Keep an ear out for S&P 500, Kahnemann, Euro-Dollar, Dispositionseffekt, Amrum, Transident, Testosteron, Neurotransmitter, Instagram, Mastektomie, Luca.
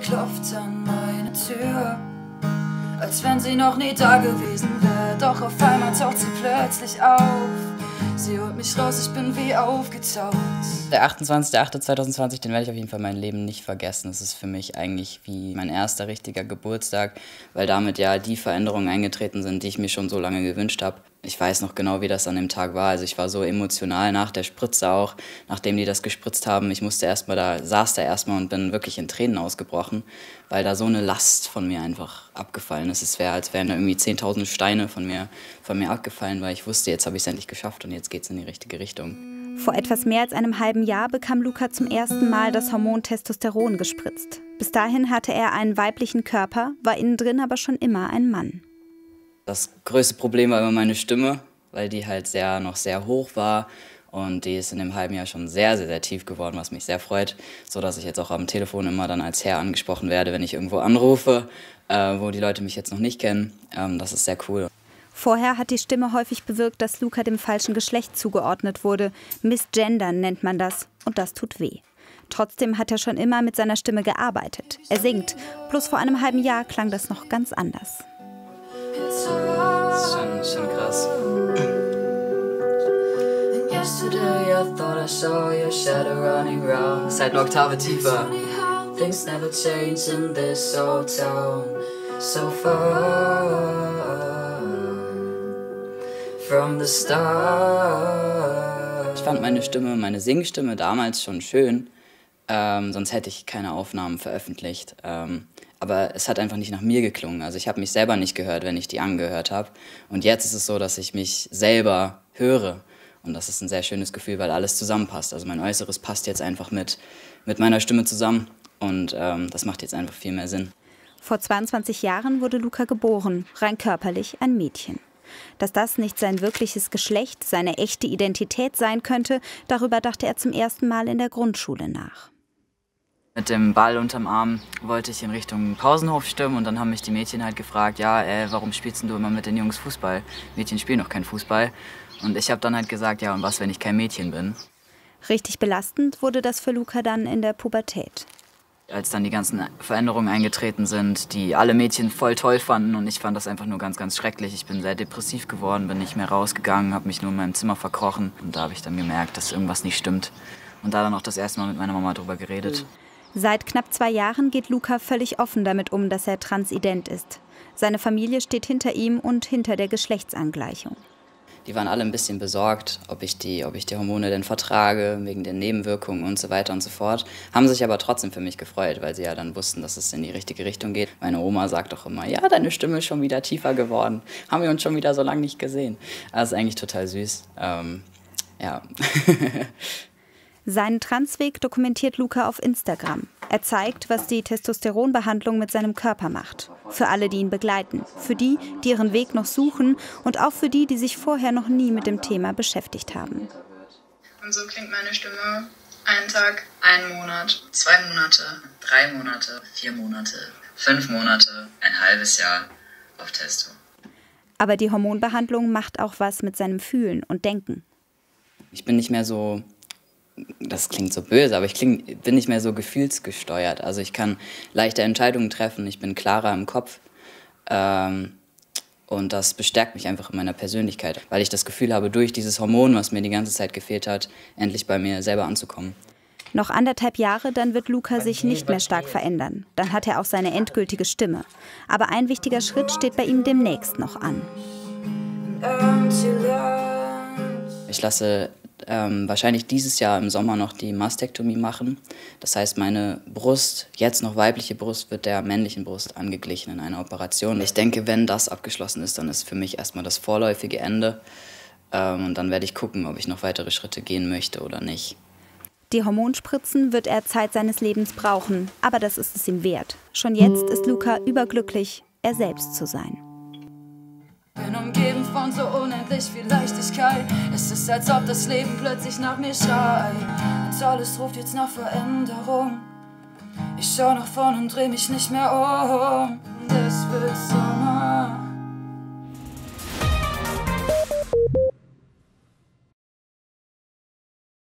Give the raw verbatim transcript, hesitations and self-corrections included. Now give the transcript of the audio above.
klopft an meine Tür, als wenn sie noch nie da gewesen wäre. Doch auf einmal taucht sie plötzlich auf. Sie holt mich raus, ich bin wie aufgetaut. Der achtundzwanzigste achte zweitausendzwanzig, den werde ich auf jeden Fall mein Leben nicht vergessen. Das ist für mich eigentlich wie mein erster richtiger Geburtstag, weil damit ja die Veränderungen eingetreten sind, die ich mir schon so lange gewünscht habe. Ich weiß noch genau, wie das an dem Tag war. Also ich war so emotional nach der Spritze auch, nachdem die das gespritzt haben. Ich musste erstmal da, saß da erstmal und bin wirklich in Tränen ausgebrochen, weil da so eine Last von mir einfach abgefallen ist. Es wäre, als wären da irgendwie zehntausend Steine von mir, von mir abgefallen, weil ich wusste, jetzt habe ich es endlich geschafft und jetzt geht's in die richtige Richtung. Vor etwas mehr als einem halben Jahr bekam Luca zum ersten Mal das Hormon Testosteron gespritzt. Bis dahin hatte er einen weiblichen Körper, war innen drin aber schon immer ein Mann. Das größte Problem war immer meine Stimme, weil die halt sehr, noch sehr hoch war und die ist in dem halben Jahr schon sehr, sehr, sehr tief geworden, was mich sehr freut, so dass ich jetzt auch am Telefon immer dann als Herr angesprochen werde, wenn ich irgendwo anrufe, äh, wo die Leute mich jetzt noch nicht kennen. Ähm, das ist sehr cool. Vorher hat die Stimme häufig bewirkt, dass Luca dem falschen Geschlecht zugeordnet wurde. Misgendern nennt man das und das tut weh. Trotzdem hat er schon immer mit seiner Stimme gearbeitet. Er singt, bloß vor einem halben Jahr klang das noch ganz anders. Das ist schon, schon krass. Das ist halt eine Oktave tiefer. Things never change in this old town. So far from the start. Ich fand meine Stimme, meine Singstimme damals schon schön. Ähm, sonst hätte ich keine Aufnahmen veröffentlicht. Ähm, aber es hat einfach nicht nach mir geklungen. Also ich habe mich selber nicht gehört, wenn ich die angehört habe. Und jetzt ist es so, dass ich mich selber höre. Und das ist ein sehr schönes Gefühl, weil alles zusammenpasst. Also mein Äußeres passt jetzt einfach mit, mit meiner Stimme zusammen. Und ähm, das macht jetzt einfach viel mehr Sinn. Vor zweiundzwanzig Jahren wurde Luca geboren, rein körperlich ein Mädchen. Dass das nicht sein wirkliches Geschlecht, seine echte Identität sein könnte, darüber dachte er zum ersten Mal in der Grundschule nach. Mit dem Ball unterm Arm wollte ich in Richtung Pausenhof stürmen und dann haben mich die Mädchen halt gefragt, ja, ey, warum spielst du immer mit den Jungs Fußball? Mädchen spielen noch keinen Fußball. Und ich habe dann halt gesagt, ja, und was, wenn ich kein Mädchen bin? Richtig belastend wurde das für Luca dann in der Pubertät. Als dann die ganzen Veränderungen eingetreten sind, die alle Mädchen voll toll fanden und ich fand das einfach nur ganz, ganz schrecklich. Ich bin sehr depressiv geworden, bin nicht mehr rausgegangen, habe mich nur in meinem Zimmer verkrochen und da habe ich dann gemerkt, dass irgendwas nicht stimmt und da dann auch das erste Mal mit meiner Mama drüber geredet. Seit knapp zwei Jahren geht Luca völlig offen damit um, dass er transident ist. Seine Familie steht hinter ihm und hinter der Geschlechtsangleichung. Die waren alle ein bisschen besorgt, ob ich, die, ob ich die Hormone denn vertrage, wegen den Nebenwirkungen und so weiter und so fort. Haben sich aber trotzdem für mich gefreut, weil sie ja dann wussten, dass es in die richtige Richtung geht. Meine Oma sagt auch immer, ja, deine Stimme ist schon wieder tiefer geworden. Haben wir uns schon wieder so lange nicht gesehen. Das ist eigentlich total süß. Ähm, ja. Seinen Transweg dokumentiert Luca auf Instagram. Er zeigt, was die Testosteronbehandlung mit seinem Körper macht. Für alle, die ihn begleiten. Für die, die ihren Weg noch suchen. Und auch für die, die sich vorher noch nie mit dem Thema beschäftigt haben. Und so klingt meine Stimme einen Tag, einen Monat, zwei Monate, drei Monate, vier Monate, fünf Monate, ein halbes Jahr auf Testo. Aber die Hormonbehandlung macht auch was mit seinem Fühlen und Denken. Ich bin nicht mehr so... Das klingt so böse, aber ich kling, bin nicht mehr so gefühlsgesteuert. Also ich kann leichter Entscheidungen treffen, ich bin klarer im Kopf. Ähm, und das bestärkt mich einfach in meiner Persönlichkeit, weil ich das Gefühl habe, durch dieses Hormon, was mir die ganze Zeit gefehlt hat, endlich bei mir selber anzukommen. Noch anderthalb Jahre, dann wird Luca sich nicht mehr stark verändern. Dann hat er auch seine endgültige Stimme. Aber ein wichtiger Schritt steht bei ihm demnächst noch an. Ich lasse... Ähm, wahrscheinlich dieses Jahr im Sommer noch die Mastektomie machen. Das heißt, meine Brust, jetzt noch weibliche Brust, wird der männlichen Brust angeglichen in einer Operation. Ich denke, wenn das abgeschlossen ist, dann ist für mich erstmal das vorläufige Ende. Ähm, und dann werde ich gucken, ob ich noch weitere Schritte gehen möchte oder nicht. Die Hormonspritzen wird er Zeit seines Lebens brauchen, aber das ist es ihm wert. Schon jetzt ist Luca überglücklich, er selbst zu sein. Bin umgeben von so unendlich viel Leichtigkeit. Es ist, als ob das Leben plötzlich nach mir schreit. Und alles ruft jetzt nach Veränderung. Ich schau nach vorn und dreh mich nicht mehr um. Es wird Sommer.